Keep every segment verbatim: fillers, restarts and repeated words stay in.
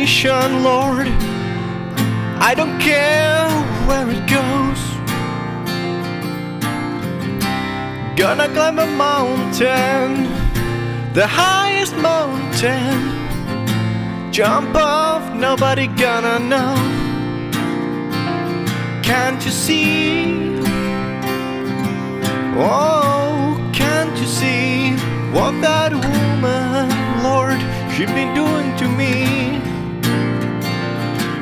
destination, Lord. I don't care where it goes. Gonna climb a mountain, the highest mountain. Jump off, nobody gonna know. Can't you see? Oh, can't you see what that woman, Lord, she's been doing to me?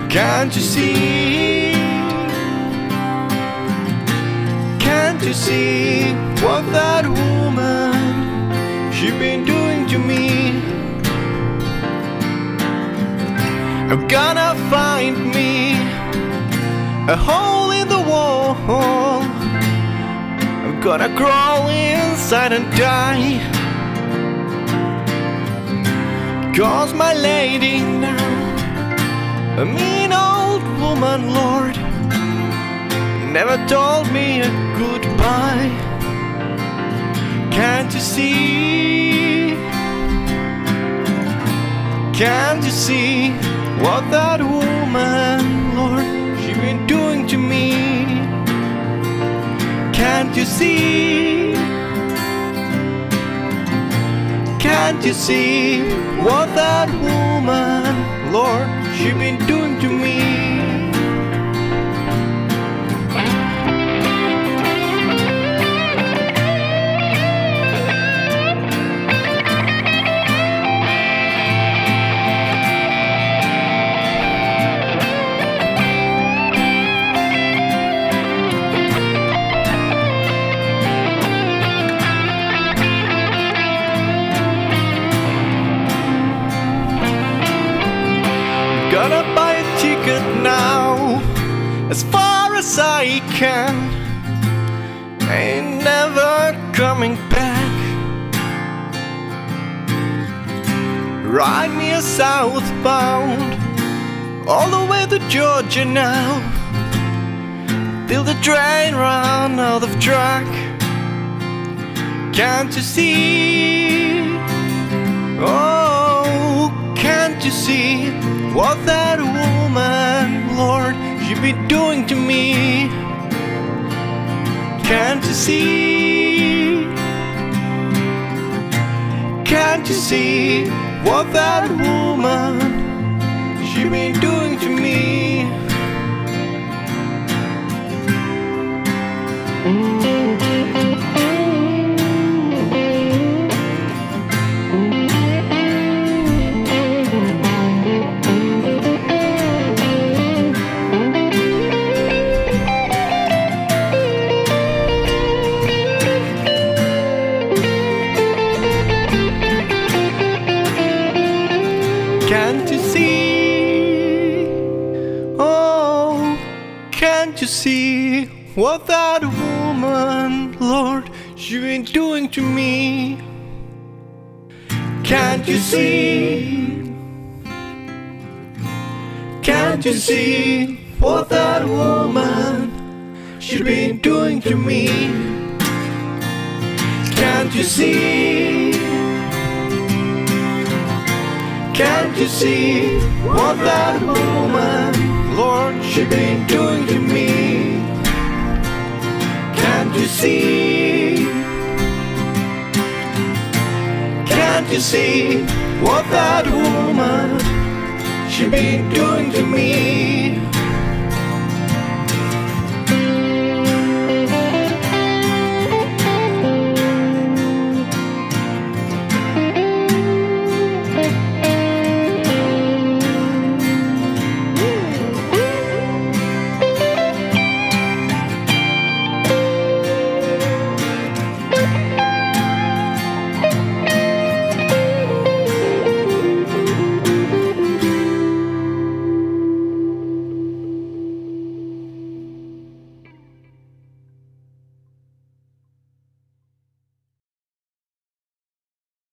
Can't you see? Can't you see what that woman, she's been doing to me? I'm gonna find me a hole in the wall. I'm gonna crawl inside and die. Cause my lady now, a mean old woman, Lord, never told me a goodbye. Can't you see? Can't you see what that woman, Lord, she's been doing to me? Can't you see? Can't you see what that woman, Lord, she's been doing to me? Gonna buy a ticket now, as far as I can. Ain't never coming back. Ride me a southbound, all the way to Georgia now, till the train run out of track. Can't you see? Oh, can't you see what that woman, Lord, she be doing to me? Can't you see? Can't you see what that woman, she be doing to me? Can't you see? Oh, can't you see what that woman, Lord, she been doing to me? Can't you see? Can't you see what that woman, she been doing to me? Can't you see? Can't you see what that woman, Lord, she been doing to me? Can't you see? Can't you see what that woman, she been doing to me?